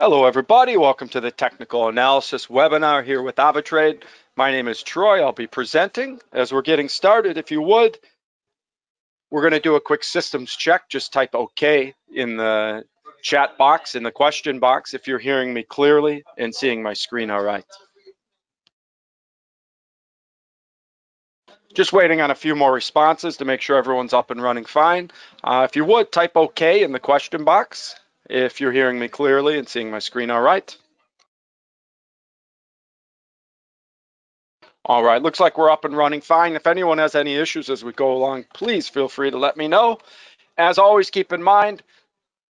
Hello everybody, welcome to the Technical Analysis webinar here with AvaTrade. My name is Troy, I'll be presenting. As we're getting started, if you would, we're gonna do a quick systems check. Just type okay in the chat box, in the question box, if you're hearing me clearly and seeing my screen all right. Just waiting on a few more responses to make sure everyone's up and running fine. If you would, type okay in the question box if you're hearing me clearly and seeing my screen all right. All right, looks like we're up and running fine. If anyone has any issues as we go along, please feel free to let me know. As always, keep in mind,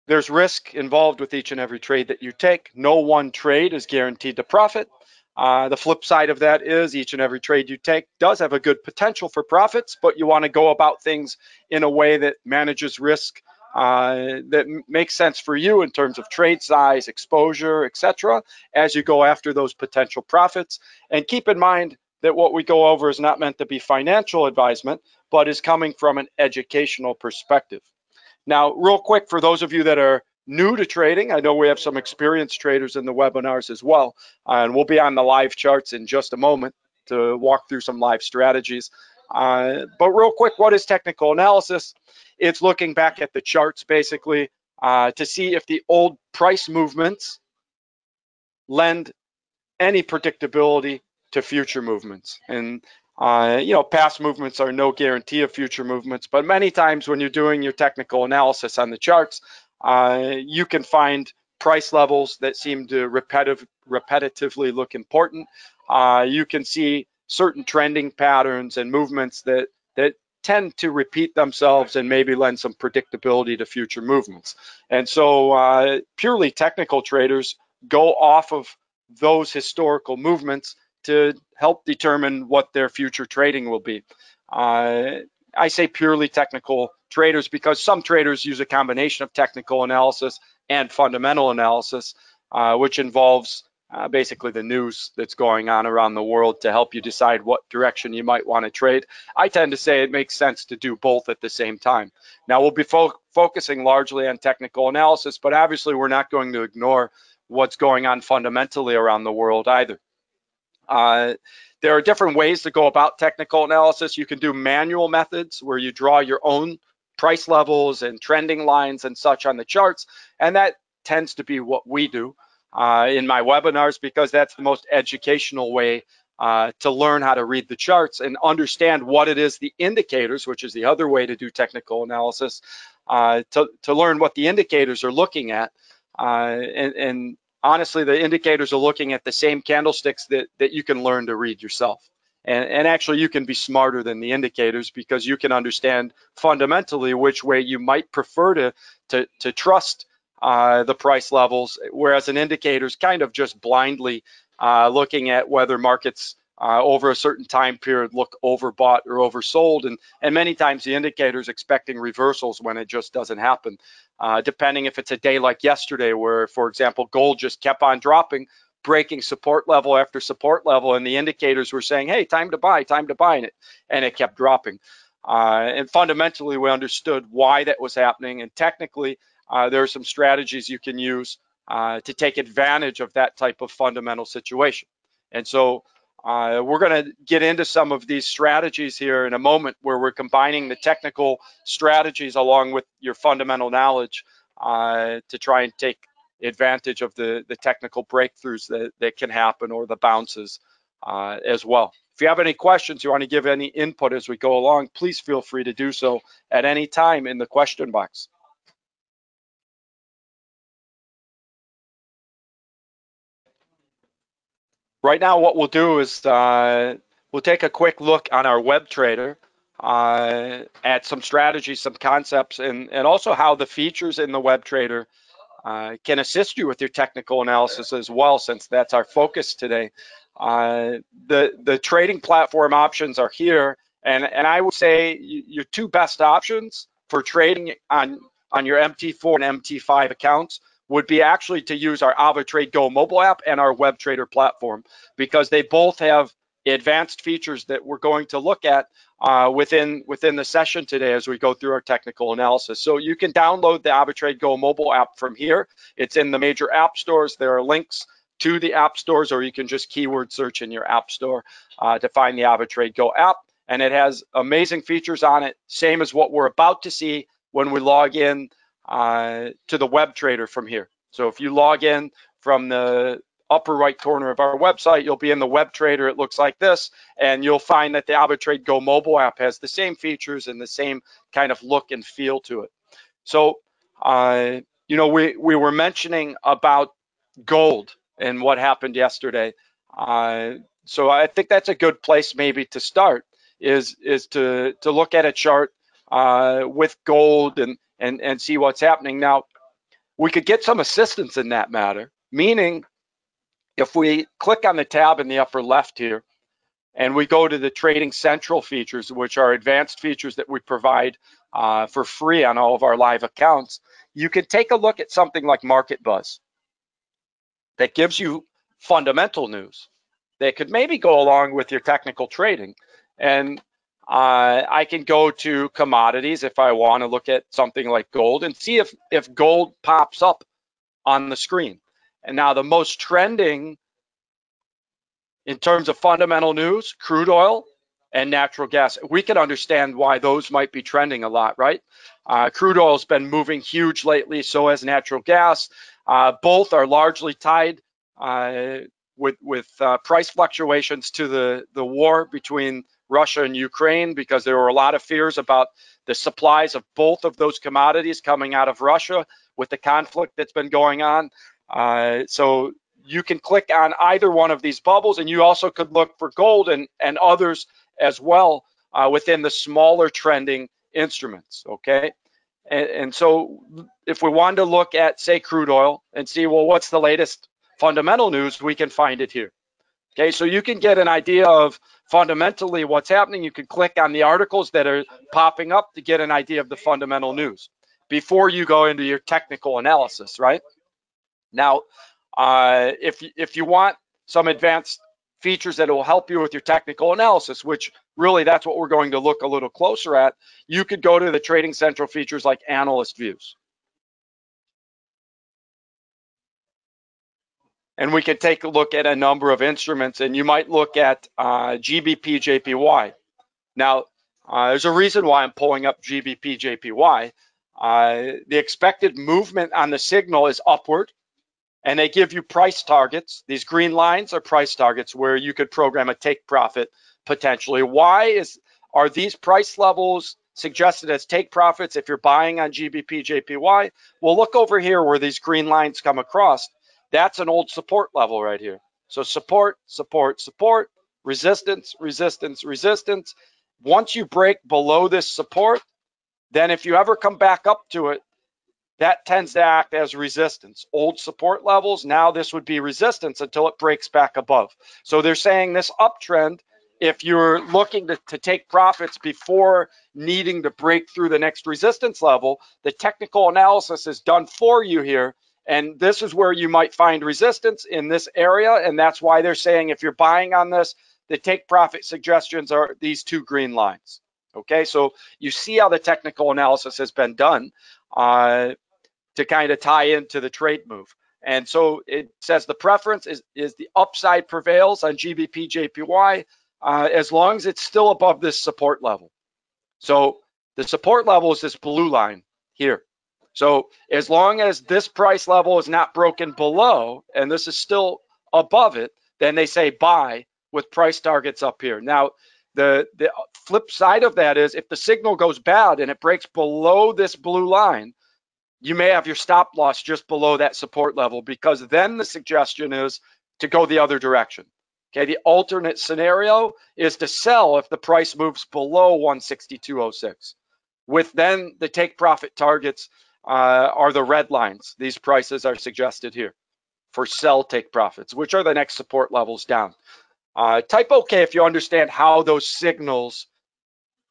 there's risk involved with each and every trade that you take. No one trade is guaranteed to profit. The flip side of that is each and every trade you take does have a good potential for profits, but you want to go about things in a way that manages risk, that makes sense for you in terms of trade size, exposure, etc., as you go after those potential profits. And keep in mind that what we go over is not meant to be financial advisement, but is coming from an educational perspective. Now, real quick, for those of you that are new to trading, I know we have some experienced traders in the webinars as well, and we'll be on the live charts in just a moment to walk through some live strategies. But real quick, what is technical analysis? It's looking back at the charts basically to see if the old price movements lend any predictability to future movements. And you know, past movements are no guarantee of future movements, but many times when you're doing your technical analysis on the charts, you can find price levels that seem to repetitively look important. You can see certain trending patterns and movements that tend to repeat themselves and maybe lend some predictability to future movements. And so purely technical traders go off of those historical movements to help determine what their future trading will be. I say purely technical traders because some traders use a combination of technical analysis and fundamental analysis, which involves basically the news that's going on around the world to help you decide what direction you might want to trade. I tend to say it makes sense to do both at the same time. Now, we'll be focusing largely on technical analysis, but obviously we're not going to ignore what's going on fundamentally around the world either. There are different ways to go about technical analysis. You can do manual methods where you draw your own price levels and trending lines and such on the charts, and that tends to be what we do in my webinars because that's the most educational way to learn how to read the charts and understand what it is the indicators, which is the other way to do technical analysis, to learn what the indicators are looking at. And honestly, the indicators are looking at the same candlesticks that you can learn to read yourself. And actually, you can be smarter than the indicators because you can understand fundamentally which way you might prefer to trust the price levels, whereas an indicator is kind of just blindly looking at whether markets over a certain time period look overbought or oversold. And many times the indicator is expecting reversals when it just doesn't happen, depending if it's a day like yesterday where, for example, gold just kept on dropping, breaking support level after support level, and the indicators were saying, hey, time to buy, and it kept dropping. And fundamentally, we understood why that was happening, and technically, there are some strategies you can use to take advantage of that type of fundamental situation. And so we're going to get into some of these strategies here in a moment where we're combining the technical strategies along with your fundamental knowledge to try and take advantage of the technical breakthroughs that can happen or the bounces as well. If you have any questions, you want to give any input as we go along, please feel free to do so at any time in the question box. Right now, what we'll do is we'll take a quick look on our WebTrader at some strategies, some concepts, and also how the features in the WebTrader can assist you with your technical analysis as well, since that's our focus today. The trading platform options are here, and I would say your two best options for trading on your MT4 and MT5 accounts would be actually to use our AvaTrade Go mobile app and our WebTrader platform, because they both have advanced features that we're going to look at within the session today as we go through our technical analysis. So you can download the AvaTrade Go mobile app from here. It's in the major app stores. There are links to the app stores, or you can just keyword search in your app store to find the AvaTrade Go app. And it has amazing features on it, same as what we're about to see when we log in to the WebTrader from here. So if you log in from the upper right corner of our website, you'll be in the WebTrader. It looks like this, and you'll find that the AvaTrade Go mobile app has the same features and the same kind of look and feel to it. So, you know, we were mentioning about gold and what happened yesterday. So I think that's a good place maybe to start, is to look at a chart with gold and see what's happening. Now, we could get some assistance in that matter, meaning if we click on the tab in the upper left here and we go to the Trading Central features, which are advanced features that we provide for free on all of our live accounts, you can take a look at something like Market Buzz that gives you fundamental news that could maybe go along with your technical trading. And I can go to commodities if I want to look at something like gold and see if gold pops up on the screen. And now the most trending in terms of fundamental news, crude oil and natural gas. We can understand why those might be trending a lot, right? Crude oil has been moving huge lately, so has natural gas. Both are largely tied with price fluctuations to the war between Russia and Ukraine, because there were a lot of fears about the supplies of both of those commodities coming out of Russia with the conflict that's been going on. So you can click on either one of these bubbles, and you also could look for gold and others as well within the smaller trending instruments, okay? And so if we wanted to look at, say, crude oil and see, well, what's the latest fundamental news, we can find it here. Okay, so you can get an idea of fundamentally what's happening. You can click on the articles that are popping up to get an idea of the fundamental news before you go into your technical analysis, right? Now, if you want some advanced features that will help you with your technical analysis, which really that's what we're going to look a little closer at, you could go to the Trading Central features like analyst views. And we can take a look at a number of instruments, and you might look at GBP/JPY. Now, there's a reason why I'm pulling up GBP/JPY. The expected movement on the signal is upward, and they give you price targets. These green lines are price targets where you could program a take profit potentially. Why are these price levels suggested as take profits if you're buying on GBP/JPY? Well, look over here where these green lines come across. That's an old support level right here. So support, support, support, resistance, resistance, resistance. Once you break below this support, then if you ever come back up to it, that tends to act as resistance. Old support levels, now this would be resistance until it breaks back above. So they're saying this uptrend, if you're looking to take profits before needing to break through the next resistance level, the technical analysis is done for you here. And this is where you might find resistance in this area, and that's why they're saying if you're buying on this, the take profit suggestions are these two green lines. Okay, so you see how the technical analysis has been done to kind of tie into the trade move. And so it says the preference is the upside prevails on GBP/JPY as long as it's still above this support level. So the support level is this blue line here. So as long as this price level is not broken below, and this is still above it, then they say buy with price targets up here. Now, the flip side of that is if the signal goes bad and it breaks below this blue line, you may have your stop loss just below that support level, because then the suggestion is to go the other direction. Okay, the alternate scenario is to sell if the price moves below 162.06, with then the take profit targets are the red lines. These prices are suggested here for sell take profits, which are the next support levels down. Type OK if you understand how those signals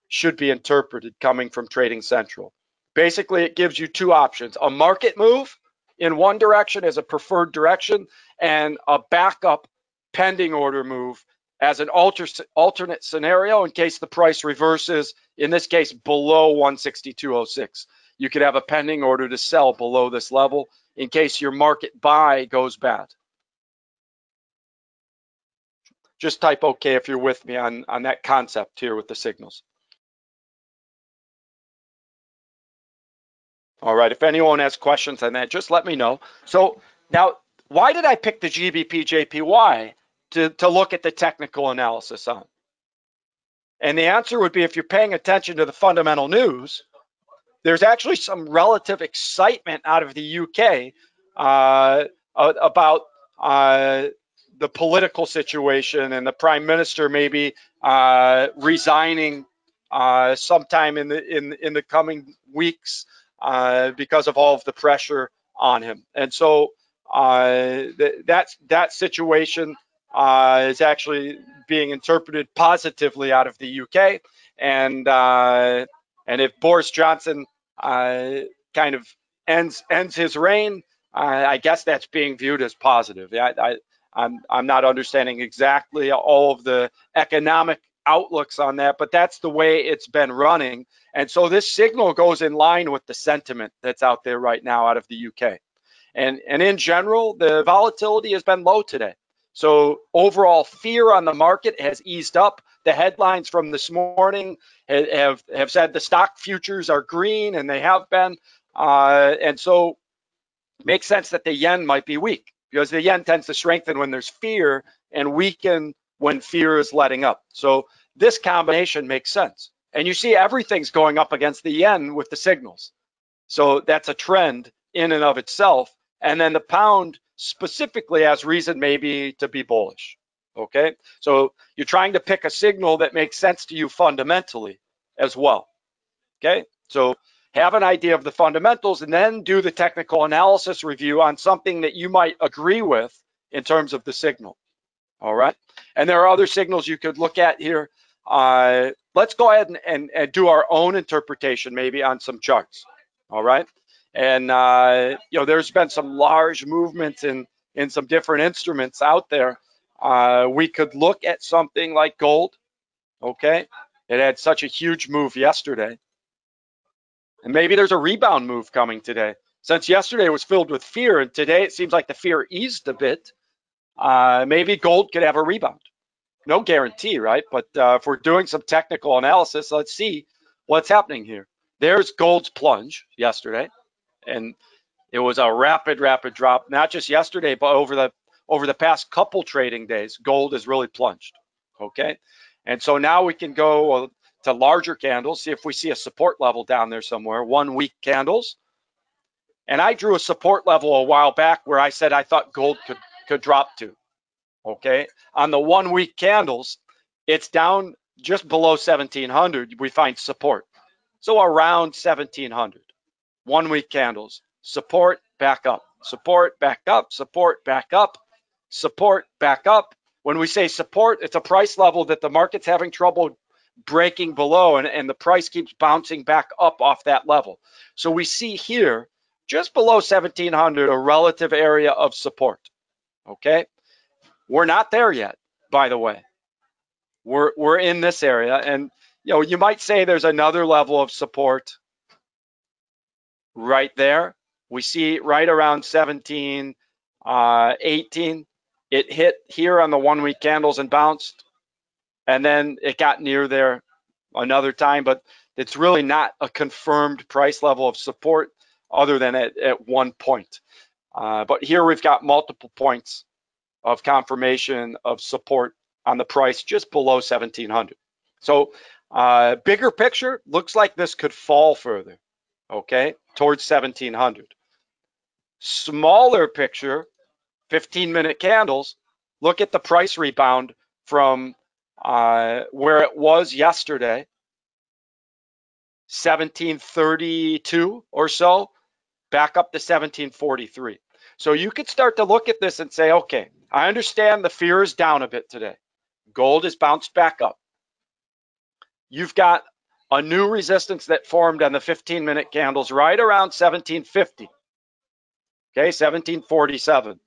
should be interpreted coming from Trading Central. Basically, it gives you two options: a market move in one direction as a preferred direction, and a backup pending order move as an alternate scenario in case the price reverses, in this case below 162.06. You could have a pending order to sell below this level in case your market buy goes bad. Just type OK if you're with me on that concept here with the signals. All right, if anyone has questions on that, just let me know. So now, why did I pick the GBP/JPY to look at the technical analysis on? And the answer would be, if you're paying attention to the fundamental news, there's actually some relative excitement out of the UK about the political situation and the prime minister maybe resigning sometime in the coming weeks. Because of all of the pressure on him, and so that situation is actually being interpreted positively out of the UK, and if Boris Johnson kind of ends his reign, I guess that's being viewed as positive. I'm not understanding exactly all of the economic outlooks on that, but that's the way it's been running. And so this signal goes in line with the sentiment that's out there right now out of the UK. And in general, the volatility has been low today. So overall fear on the market has eased up. The headlines from this morning have said the stock futures are green, and they have been. And so it makes sense that the yen might be weak, because the yen tends to strengthen when there's fear and weaken when fear is letting up. So this combination makes sense. And you see everything's going up against the yen with the signals. So that's a trend in and of itself. And then the pound specifically has reason maybe to be bullish, okay? So you're trying to pick a signal that makes sense to you fundamentally as well, okay? So have an idea of the fundamentals and then do the technical analysis review on something that you might agree with in terms of the signal. All right, and there are other signals you could look at here. Let's go ahead and do our own interpretation maybe on some charts. All right, and you know, there's been some large movements in some different instruments out there. We could look at something like gold. Okay, it had such a huge move yesterday, and maybe there's a rebound move coming today. Since yesterday was filled with fear, and today it seems like the fear eased a bit. Maybe gold could have a rebound. No guarantee, right? But if we're doing some technical analysis, let's see what's happening here. There's gold's plunge yesterday, and it was a rapid drop, not just yesterday, but over the past couple trading days, gold has really plunged, okay? And so now we can go to larger candles, see if we see a support level down there somewhere, 1 week candles. And I drew a support level a while back where I said I thought gold could drop to, okay? On the 1 week candles, it's down just below 1700, we find support. So around 1700, 1 week candles, support, back up, support, back up, support, back up, support, back up. When we say support, it's a price level that the market's having trouble breaking below, and the price keeps bouncing back up off that level. So we see here, just below 1700, a relative area of support. Okay, we're not there yet, by the way. We're in this area, and you know, you might say there's another level of support right there. We see right around 17, 18. It hit here on the 1 week candles and bounced, and then it got near there another time, but it's really not a confirmed price level of support other than at one point. But here we've got multiple points of confirmation of support on the price just below 1700. So bigger picture, looks like this could fall further, okay, towards 1700. Smaller picture, 15-minute candles, look at the price rebound from where it was yesterday, 1732 or so, back up to 1743. So you could start to look at this and say, okay, I understand the fear is down a bit today. Gold has bounced back up. You've got a new resistance that formed on the 15-minute candles right around 1750, okay, 1747.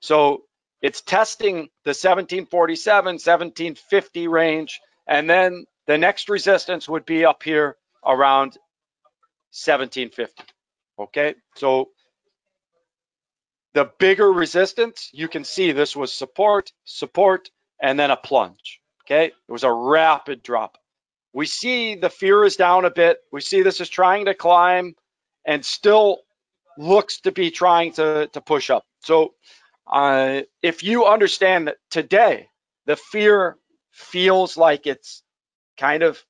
So It's testing the 1747, 1750 range, and then the next resistance would be up here around 1750. Okay, so the bigger resistance, you can see this was support, support, and then a plunge. Okay, it was a rapid drop. We see the fear is down a bit. We see this is trying to climb and still looks to be trying to push up. So if you understand that today, the fear feels like it's kind of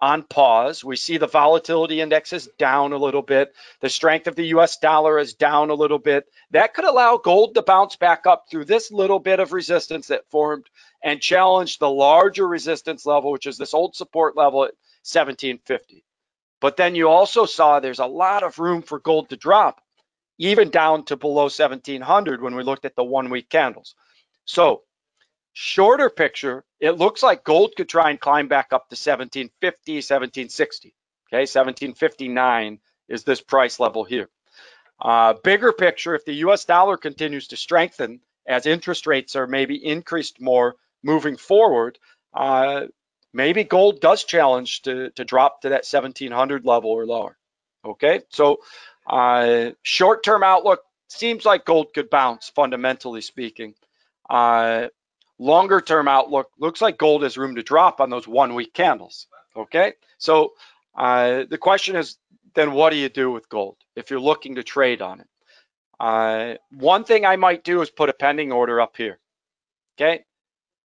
on pause. We see the volatility index is down a little bit. The strength of the US dollar is down a little bit. That could allow gold to bounce back up through this little bit of resistance that formed and challenge the larger resistance level, which is this old support level at 1750. But then you also saw there's a lot of room for gold to drop, even down to below 1700 when we looked at the 1 week candles. So shorter picture, it looks like gold could try and climb back up to 1750, 1760. Okay, 1759 is this price level here. Bigger picture, if the US dollar continues to strengthen as interest rates are maybe increased more moving forward, maybe gold does challenge to drop to that 1700 level or lower. Okay, so short-term outlook seems like gold could bounce, fundamentally speaking. Longer term outlook looks like gold has room to drop on those 1 week candles. Okay, so the question is then what do you do with gold if you're looking to trade on it? One thing I might do is put a pending order up here. Okay,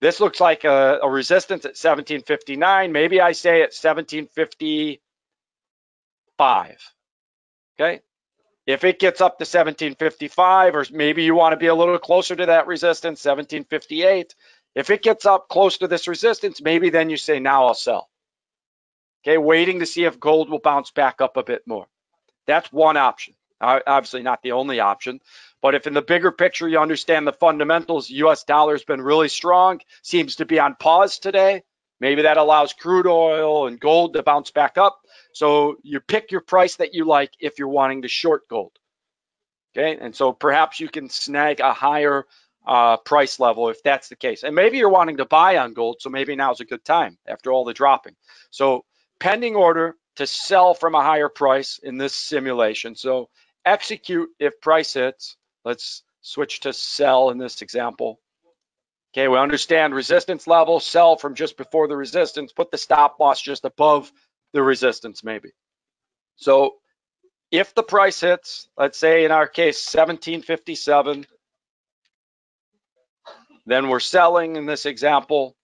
this looks like a resistance at 1759. Maybe I say at 1755. Okay, if it gets up to 1755, or maybe you want to be a little closer to that resistance, 1758. If it gets up close to this resistance, maybe then you say, now I'll sell. Okay, waiting to see if gold will bounce back up a bit more. That's one option. Obviously not the only option, but if in the bigger picture you understand the fundamentals, US dollar's been really strong, seems to be on pause today. Maybe that allows crude oil and gold to bounce back up. So you pick your price that you like if you're wanting to short gold. Okay, and so perhaps you can snag a higher price level if that's the case. And maybe you're wanting to buy on gold, so maybe now's a good time after all the dropping. So pending order to sell from a higher price in this simulation. So execute if price hits. Let's switch to sell in this example. Okay, we understand resistance level, sell from just before the resistance, put the stop loss just above the resistance maybe. So if the price hits, let's say in our case, 1757, then we're selling in this example,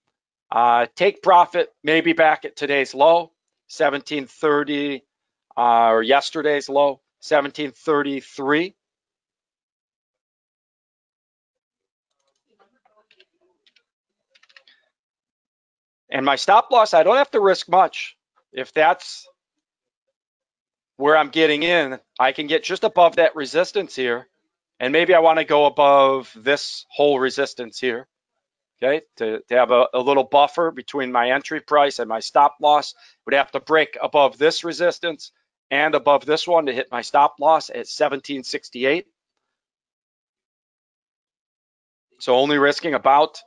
take profit maybe back at today's low, 1730 or yesterday's low, 1733. And my stop loss, I don't have to risk much. If that's where I'm getting in, I can get just above that resistance here. And maybe I want to go above this whole resistance here, okay? To have a little buffer between my entry price and my stop loss. Would have to break above this resistance and above this one to hit my stop loss at 1768. So only risking about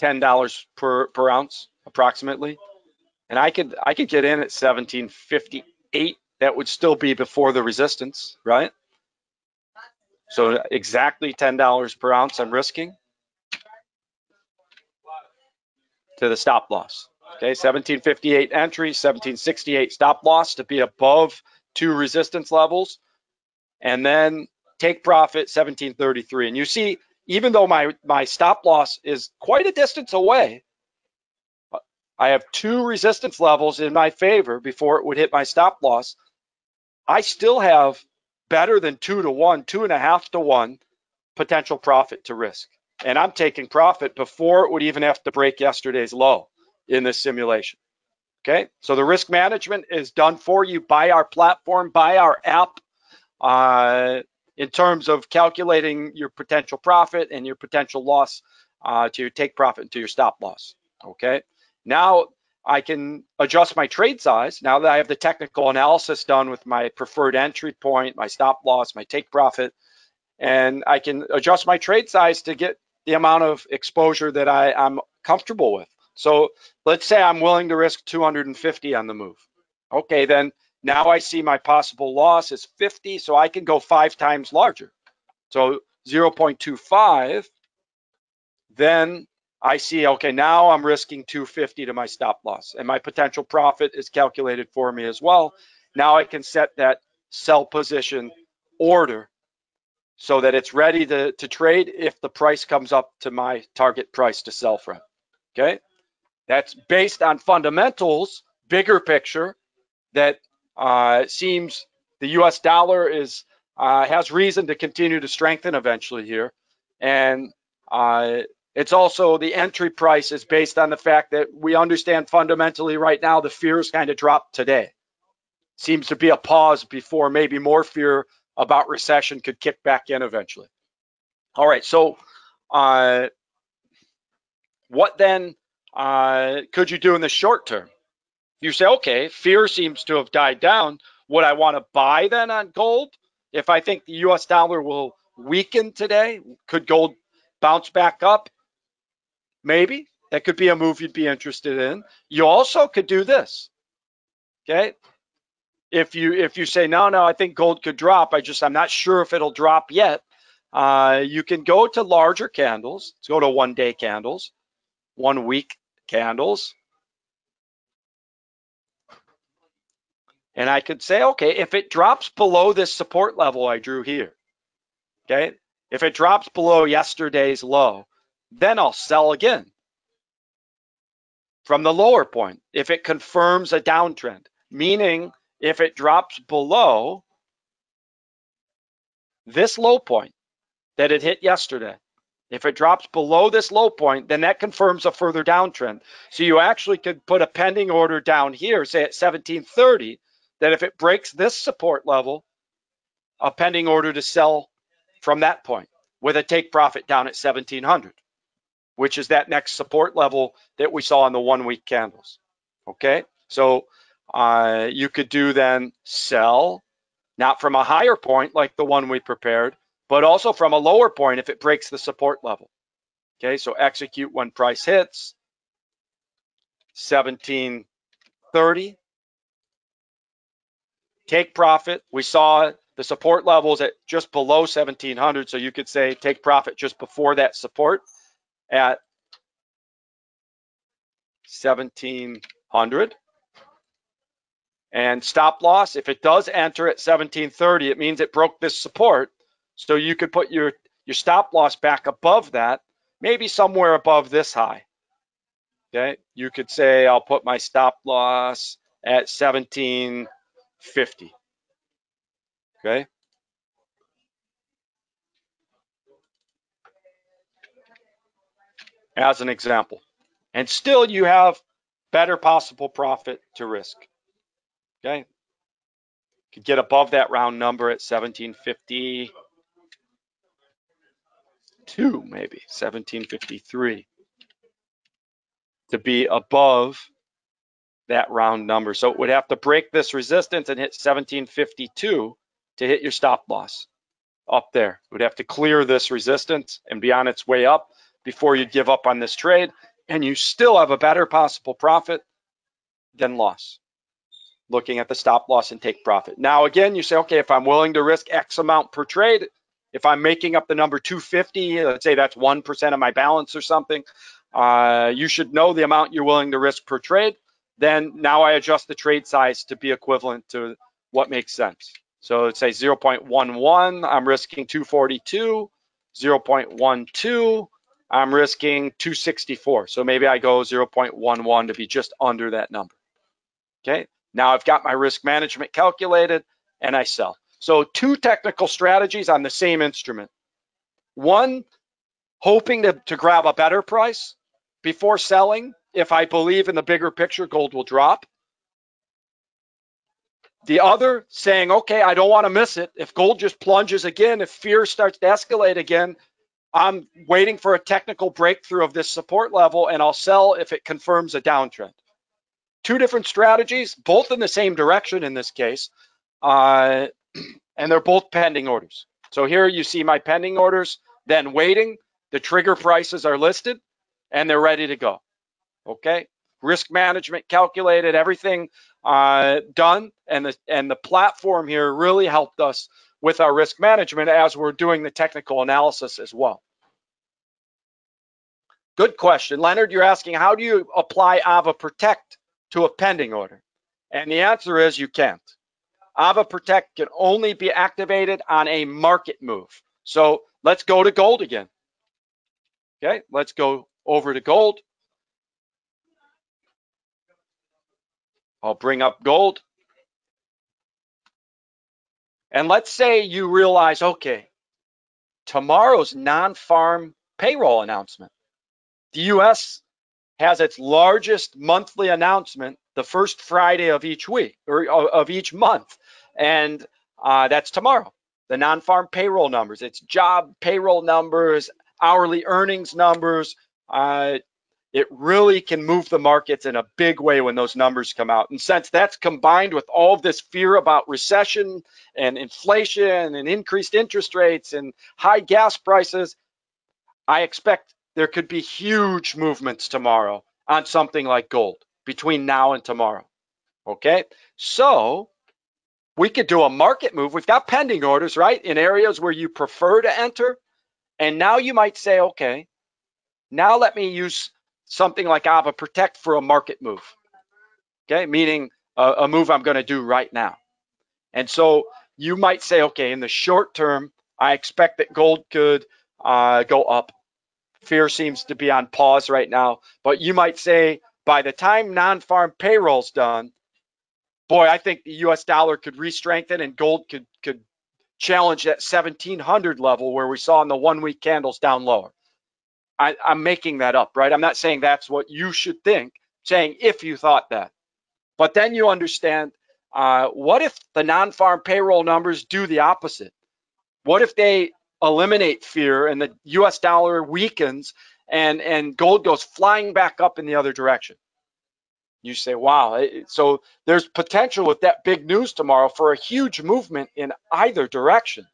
$10 per ounce approximately, and I could get in at 1758. That would still be before the resistance, right? So exactly $10 per ounce I'm risking to the stop loss. Okay, 1758 entry, 1768 stop loss to be above two resistance levels, and then take profit 1733. And you see, even though my stop loss is quite a distance away, I have two resistance levels in my favor before it would hit my stop loss. I still have better than 2 to 1, 2.5 to 1 potential profit to risk. And I'm taking profit before it would even have to break yesterday's low in this simulation. Okay, so the risk management is done for you by our platform, by our app. In terms of calculating your potential profit and your potential loss to your take profit and to your stop loss, okay? Now, I can adjust my trade size now that I have the technical analysis done with my preferred entry point, my stop loss, my take profit, and I can adjust my trade size to get the amount of exposure that I'm comfortable with. So let's say I'm willing to risk 250 on the move. Okay, then now I see my possible loss is 50, so I can go 5 times larger. So 0.25, then I see, okay, now I'm risking 250 to my stop loss, and my potential profit is calculated for me as well. Now I can set that sell position order so that it's ready to trade if the price comes up to my target price to sell from, okay? That's based on fundamentals, bigger picture, that seems the US dollar is has reason to continue to strengthen eventually here. And it's also the entry price is based on the fact that we understand fundamentally right now the fears kind of dropped today. Seems to be a pause before maybe more fear about recession could kick back in eventually. All right, so what then could you do in the short term? You say, okay, fear seems to have died down. Would I want to buy then on gold? If I think the US dollar will weaken today, could gold bounce back up? Maybe. That could be a move you'd be interested in. You also could do this, okay? If you say, no, I think gold could drop, I'm not sure if it'll drop yet, you can go to larger candles. Let's go to one-day candles, one-week candles. And I could say, okay, if it drops below this support level I drew here, okay? If it drops below yesterday's low, then I'll sell again from the lower point. If it confirms a downtrend, meaning if it drops below this low point that it hit yesterday, if it drops below this low point, then that confirms a further downtrend. So you actually could put a pending order down here, say at 1730, that if it breaks this support level, a pending order to sell from that point with a take profit down at 1700, which is that next support level that we saw on the 1 week candles. Okay, so you could do then sell, not from a higher point like the one we prepared, but also from a lower point if it breaks the support level. Okay, so execute when price hits 1730. Take profit, we saw the support levels at just below 1700, so you could say take profit just before that support at 1700. And stop loss, if it does enter at 1730, it means it broke this support, so you could put your stop loss back above that, maybe somewhere above this high. Okay, you could say I'll put my stop loss at 1750. Okay, as an example, and still you have better possible profit to risk. Okay, you could get above that round number at 1750. 2, maybe 1753 to be above that round number. So it would have to break this resistance and hit 1752 to hit your stop loss up there. It would have to clear this resistance and be on its way up before you give up on this trade, and you still have a better possible profit than loss, looking at the stop loss and take profit. Now again, you say, okay, if I'm willing to risk X amount per trade, if I'm making up the number 250, let's say that's 1% of my balance or something, you should know the amount you're willing to risk per trade. Then now I adjust the trade size to be equivalent to what makes sense. So let's say 0.11, I'm risking 242, 0.12, I'm risking 264. So maybe I go 0.11 to be just under that number. Okay, now I've got my risk management calculated and I sell. So 2 technical strategies on the same instrument. One, hoping to grab a better price before selling. If I believe in the bigger picture, gold will drop. The other, saying, okay, I don't want to miss it. If gold just plunges again, if fear starts to escalate again, I'm waiting for a technical breakthrough of this support level, and I'll sell if it confirms a downtrend. Two different strategies, both in the same direction in this case, and they're both pending orders. So here you see my pending orders, then waiting. The trigger prices are listed and they're ready to go. Okay, risk management calculated, everything done, and the platform here really helped us with our risk management as we're doing the technical analysis as well. Good question, Leonard. You're asking, how do you apply Ava Protect to a pending order? And the answer is you can't. Ava Protect can only be activated on a market move. So let's go to gold again. Okay, let's go over to gold. I'll bring up gold. And let's say you realize, okay, tomorrow's non-farm payroll announcement. The U.S. has its largest monthly announcement the first Friday of each week, or of each month, and that's tomorrow. The non-farm payroll numbers, it's job payroll numbers, hourly earnings numbers. It really can move the markets in a big way when those numbers come out. And since that's combined with all of this fear about recession and inflation and increased interest rates and high gas prices, I expect there could be huge movements tomorrow on something like gold between now and tomorrow. Okay, so we could do a market move. We've got pending orders, right, in areas where you prefer to enter. And now you might say, okay, now let me use something like Ava Protect for a market move. Okay, meaning a move I'm going to do right now. And so you might say, okay, in the short term, I expect that gold could go up. Fear seems to be on pause right now, but you might say by the time non-farm payroll's done, boy, I think the US dollar could re-strengthen and gold could challenge that 1700 level where we saw in the 1 week candles down lower. I'm making that up, right? I'm not saying that's what you should think, saying if you thought that. But then you understand, what if the non-farm payroll numbers do the opposite? What if they eliminate fear and the US dollar weakens and gold goes flying back up in the other direction? You say, wow. So there's potential with that big news tomorrow for a huge movement in either direction.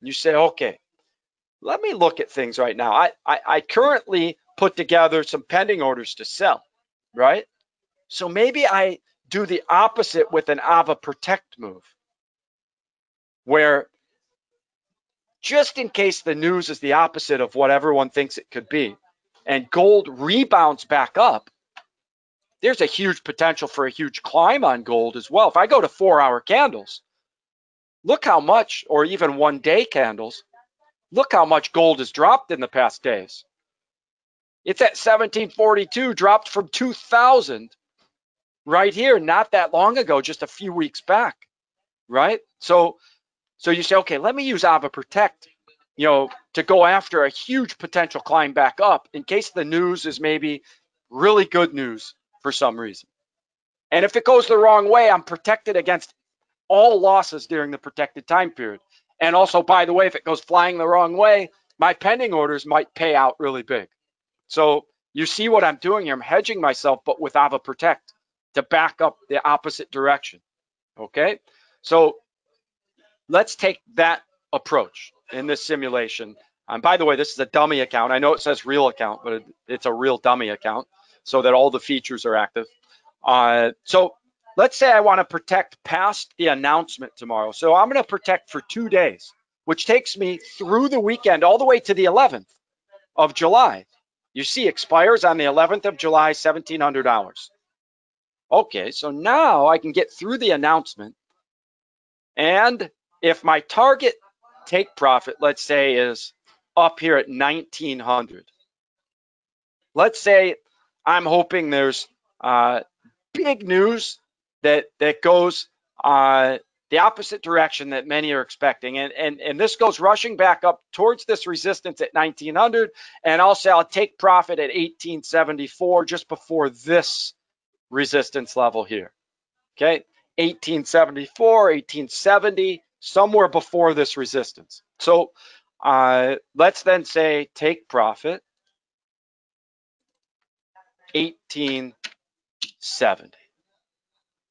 You say, okay, let me look at things right now. I currently put together some pending orders to sell, right? So maybe I do the opposite with an Ava Protect move, where just in case the news is the opposite of what everyone thinks it could be, and gold rebounds back up, there's a huge potential for a huge climb on gold as well. If I go to 4 hour candles, look how much, or even 1 day candles, look how much gold has dropped in the past days. It's at 1742, dropped from 2000 right here, not that long ago, just a few weeks back, right? So you say, okay, let me use Ava Protect, you know, to go after a huge potential climb back up in case the news is maybe really good news for some reason. And if it goes the wrong way, I'm protected against all losses during the protected time period. And also, by the way, if it goes flying the wrong way, my pending orders might pay out really big. So you see what I'm doing here. I'm hedging myself, but with Ava Protect to back up the opposite direction. Okay, so let's take that approach in this simulation. And by the way, this is a dummy account. I know it says real account, but it's a real dummy account so that all the features are active. So let's say I want to protect past the announcement tomorrow. So I'm going to protect for 2 days, which takes me through the weekend all the way to the 11th of July. You see, expires on the 11th of July, 1700 hours. Okay, so now I can get through the announcement, and if my target take profit, let's say, is up here at 1900, let's say I'm hoping there's big news that goes the opposite direction that many are expecting, and this goes rushing back up towards this resistance at 1900, and also I'll take profit at 1874 just before this resistance level here. Okay, 1874, 1870. Somewhere before this resistance. So let's then say take profit 18 70.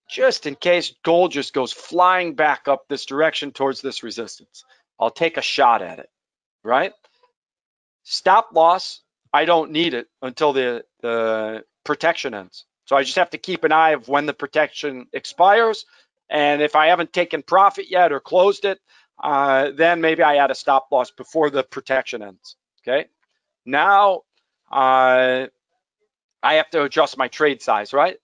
Just in case gold just goes flying back up this direction towards this resistance, I'll take a shot at it, right? Stop loss, I don't need it until the protection ends. So I just have to keep an eye of when the protection expires. And if I haven't taken profit yet or closed it, then maybe I add a stop loss before the protection ends, okay? Now I have to adjust my trade size, right?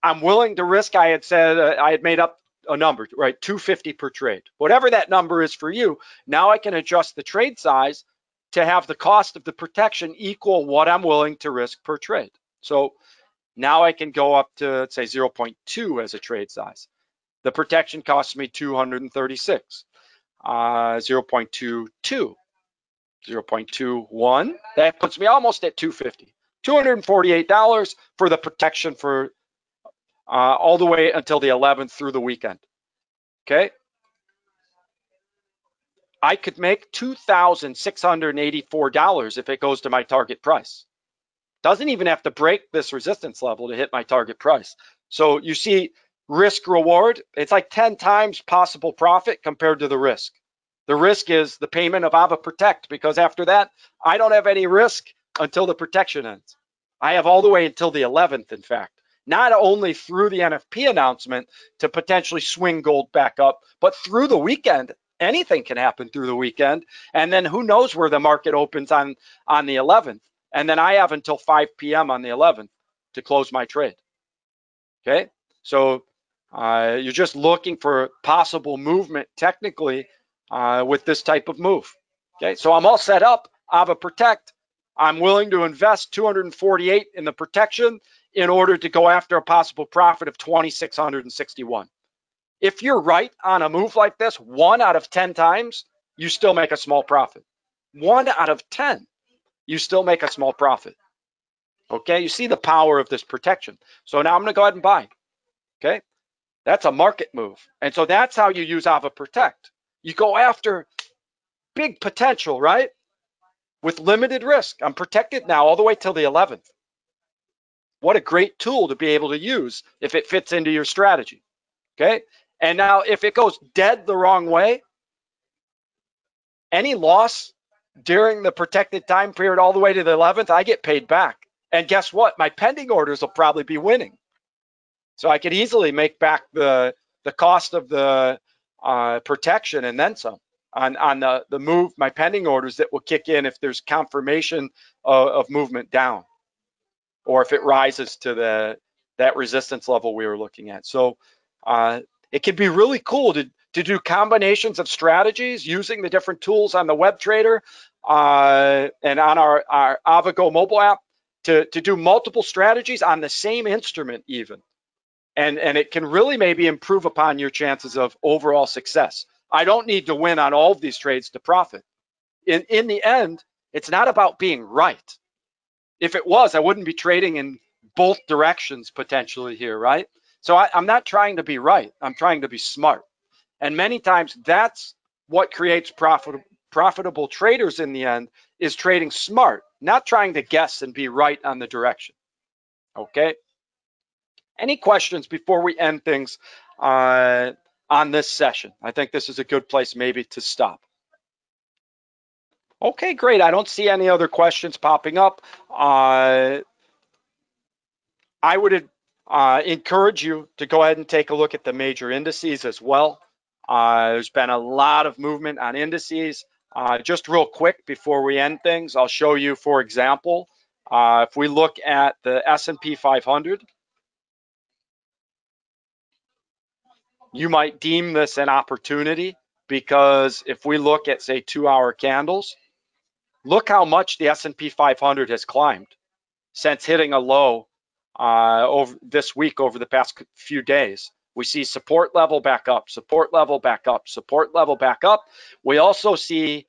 I'm willing to risk, I had said, I had made up a number, right? 250 per trade, whatever that number is for you. Now I can adjust the trade size to have the cost of the protection equal what I'm willing to risk per trade. So now I can go up to, let's say, 0.2 as a trade size. The protection costs me 236, 0.22, 0.21. That puts me almost at 250, $248 for the protection for all the way until the 11th through the weekend, okay? I could make $2,684 if it goes to my target price. Doesn't even have to break this resistance level to hit my target price. So you see risk reward, it's like 10 times possible profit compared to the risk. The risk is the payment of Ava Protect, because after that, I don't have any risk until the protection ends. I have all the way until the 11th, in fact, not only through the NFP announcement to potentially swing gold back up, but through the weekend. Anything can happen through the weekend, and then who knows where the market opens on the 11th, and then I have until 5 p.m. on the 11th to close my trade, okay? So you're just looking for possible movement technically with this type of move, okay? So I'm all set up. Ava Protect, I'm willing to invest $248 in the protection in order to go after a possible profit of $2,661. If you're right on a move like this, 1 out of 10 times, you still make a small profit. 1 out of 10, you still make a small profit. Okay, you see the power of this protection. So now I'm gonna go ahead and buy, okay? That's a market move. And so that's how you use Ava Protect. You go after big potential, right? With limited risk. I'm protected now all the way till the 11th. What a great tool to be able to use if it fits into your strategy, okay? And now if it goes dead the wrong way, any loss during the protected time period all the way to the 11th, I get paid back. And guess what? My pending orders will probably be winning. So I could easily make back the cost of the protection and then some on the move, my pending orders that will kick in if there's confirmation of movement down or if it rises to that resistance level we were looking at. So it can be really cool to do combinations of strategies using the different tools on the WebTrader and on our AvaGo mobile app to do multiple strategies on the same instrument even. And it can really maybe improve upon your chances of overall success. I don't need to win on all of these trades to profit. In the end, it's not about being right. If it was, I wouldn't be trading in both directions potentially here, right? So I'm not trying to be right, I'm trying to be smart. And many times that's what creates profitable traders in the end, is trading smart, not trying to guess and be right on the direction, okay? Any questions before we end things on this session? I think this is a good place maybe to stop. Okay, great, I don't see any other questions popping up. I would encourage you to go ahead and take a look at the major indices as well. There's been a lot of movement on indices. Just real quick before we end things, I'll show you, for example, if we look at the S&P 500, you might deem this an opportunity because if we look at, say, 2-hour candles, look how much the S&P 500 has climbed since hitting a low over this week, over the past few days. We see support level back up, support level back up, support level back up. We also see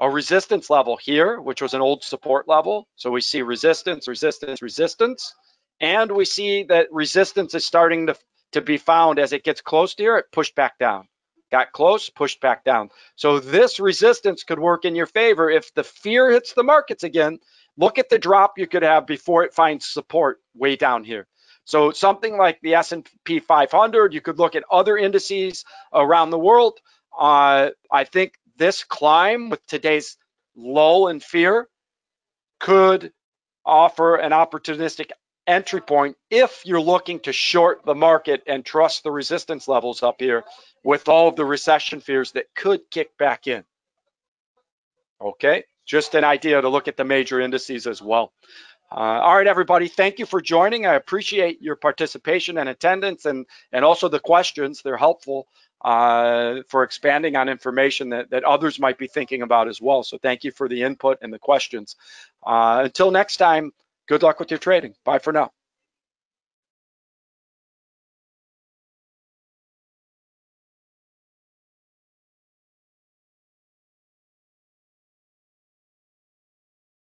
a resistance level here, which was an old support level. So we see resistance, resistance, resistance. And we see that resistance is starting to be found as it gets close to here, it pushed back down. Got close, pushed back down. So this resistance could work in your favor if the fear hits the markets again. Look at the drop you could have before it finds support way down here. So something like the S&P 500, you could look at other indices around the world. I think this climb with today's lull and fear could offer an opportunistic entry point if you're looking to short the market and trust the resistance levels up here with all of the recession fears that could kick back in. Okay, just an idea to look at the major indices as well. All right, everybody, thank you for joining. I appreciate your participation and attendance, and also the questions. They're helpful for expanding on information that others might be thinking about as well. So thank you for the input and the questions. Until next time, good luck with your trading. Bye for now.